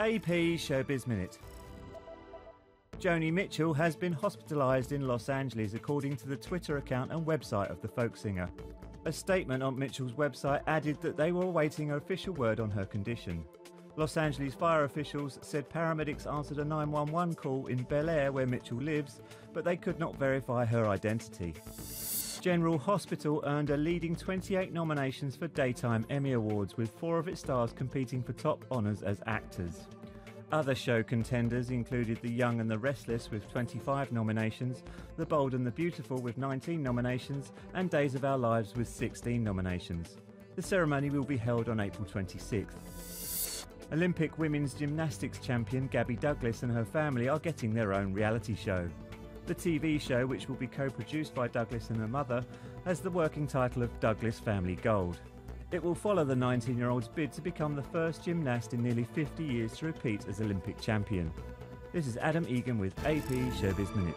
AP Showbiz Minute. Joni Mitchell has been hospitalised in Los Angeles, according to the Twitter account and website of the folk singer. A statement on Mitchell's website added that they were awaiting official word on her condition. Los Angeles fire officials said paramedics answered a 911 call in Bel Air, where Mitchell lives, but they could not verify her identity. General Hospital earned a leading 28 nominations for Daytime Emmy Awards, with 4 of its stars competing for top honours as actors. Other show contenders included The Young and the Restless with 25 nominations, The Bold and the Beautiful with 19 nominations, and Days of Our Lives with 16 nominations. The ceremony will be held on April 26th. Olympic women's gymnastics champion Gabby Douglas and her family are getting their own reality show. The TV show, which will be co-produced by Douglas and her mother, has the working title of Douglas Family Gold. It will follow the 19-year-old's bid to become the first gymnast in nearly 50 years to repeat as Olympic champion. This is Adam Egan with AP Showbiz Minute.